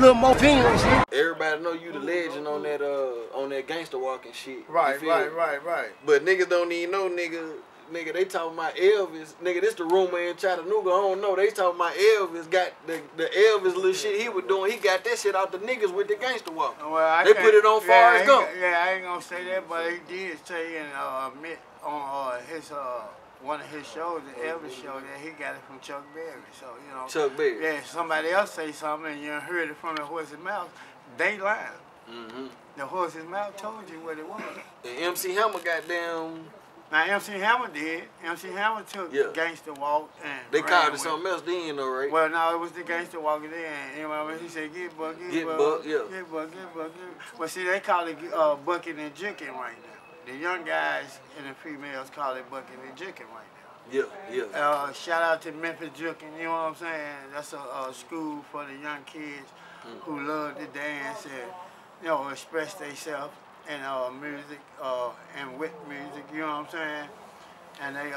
Lil' Mo' Films. Everybody know you the legend on that gangster walking shit. Right. But niggas don't even know, nigga, they talking about Elvis. Nigga, this the rumor in Chattanooga. I don't know. They talking about Elvis got the Elvis little shit he was doing. He got that shit out the niggas with the gangster walk. Well, they put it on Forrest Gump. Yeah, I ain't gonna say that, but he did say in one of his shows, the Elvis show, that he got it from Chuck Berry. So you know, Chuck Berry. Yeah, somebody else say something and you heard it from the horse's mouth. They lying. Mm-hmm. The horse's mouth told you what it was. And MC Hammer got down. Now, MC Hammer did. MC Hammer took Gangsta Walk and they called it something else then, though, right? Well, no, it was the Gangsta Walk then. You know, he said, get buck, get buck. Get buck, get buck, get buck. Well, see, they call it bucking and jicking right now. The young guys and the females call it bucking and jicking right now. Yeah. Shout out to Memphis Jookin, you know what I'm saying? That's a school for the young kids who love to dance and, you know, express themselves. And music, and with music, you know what I'm saying? And they,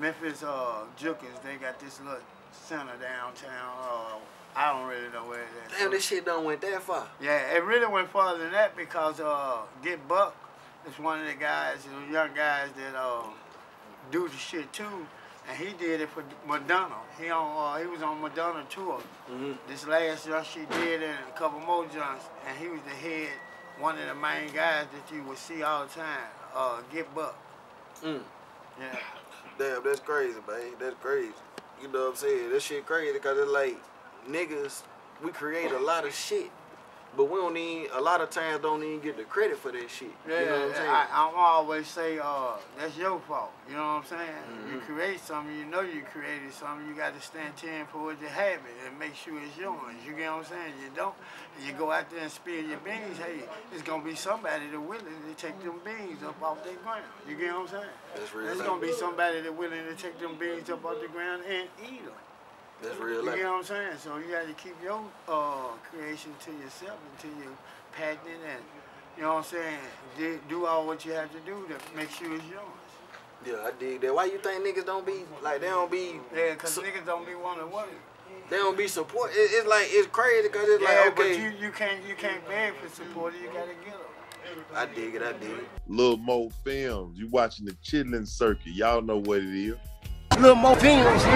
Memphis Jookins, they got this little center downtown. I don't really know where it is. Damn, this shit done went that far. Yeah, it really went farther than that because Get Buck is one of the guys, the young guys that do the shit too. And he did it for Madonna. He was on Madonna tour. This last jump she did and a couple more jumps. And he was the head. One of the main guys that you would see all the time, Get Buck. Yeah. Damn, that's crazy, babe. That's crazy. You know what I'm saying? That shit crazy because it's like, niggas, we create a lot of shit, but we don't even, a lot of times don't even get the credit for that shit. Yeah, you know what I'm saying? I always say, that's your fault. You know what I'm saying? You create something, you know you created something, you got to stand 10 for what you have it and make sure it's yours. You get what I'm saying? You don't, you go out there and spill your beans, hey, it's going to be somebody that willing to take them beans up off their ground. You get what I'm saying? That's real. There's going to be somebody that willing to take them beans up off the ground and eat them. That's real life. You know what I'm saying? So you got to keep your creation to yourself until you patent it and, you know what I'm saying, do all what you have to do to make sure it's yours. Yeah, I dig that. Why you think niggas don't be, like, they don't be... Yeah, because niggas don't be wanting to work. They don't be support. It's like, it's crazy because it's like, okay... Yeah, but you can't beg for support. You got to get them. I dig it, I dig it. Lil' Mo' Films. You watching the Chitlin' Circuit. Y'all know what it is. Lil' Mo' Films.